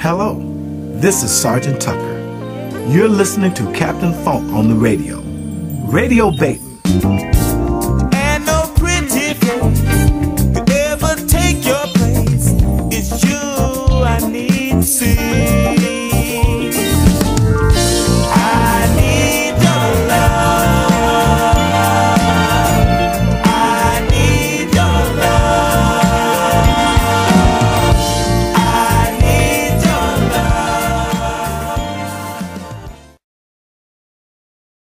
Hello, this is Sargent Tucker. You're listening to Captain Funk on the radio. Radio Béton.